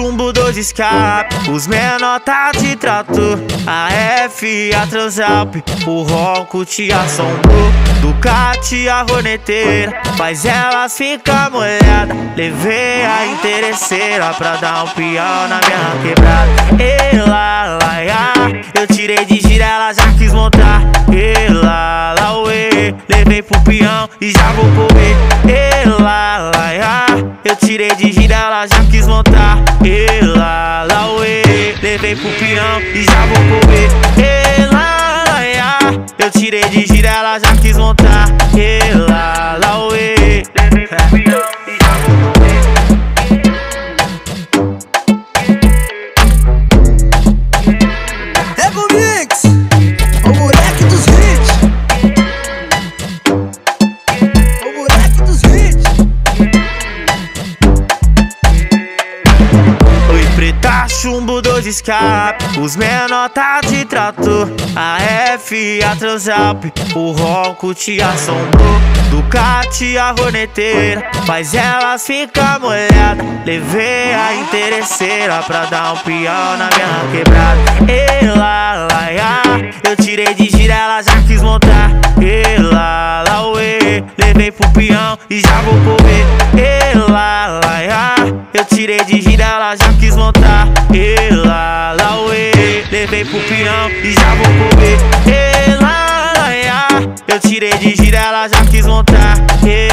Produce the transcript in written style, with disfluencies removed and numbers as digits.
jumbo, 2 escape. Os menor tá de trator. A F, a Transalp, o ronco te assombrou. Ducati, a roneteira, mas elas ficam molhadas. Levei a interesseira pra dar um pião na minha quebrada. Ela, lá, ia, eu tirei de gira, ela já quis montar. Ela, lá, uê, levei pro pião e já vou comer. Ela, lá, ia, eu tirei de gira, ela já quis montar. Ela, lá, uê, levei pro pião e já vou comer. Ela, lá, ia, eu tirei de gira, ela já quis montar. Ela, lá, uê, levei pro pião e já vou comer. Chumbo, 2 escape, os menor tá de trator. A F, a Transalp, o ronco te assombrou. Ducati, a roneteira, mas elas ficam molhadas. Levei a interesseira pra dar um pião na minha quebrada. Ela, lá, ia, eu tirei de gira, ela já quis montar. Ela, lá, uê, levei pro pião e já vou comer. Ela, lá, ia, eu tirei de gira, ela já quis montar. Ela, lá, uê, levei pro pião e já vou comer. Ela, lá, ia, eu tirei de gira, ela já quis montar.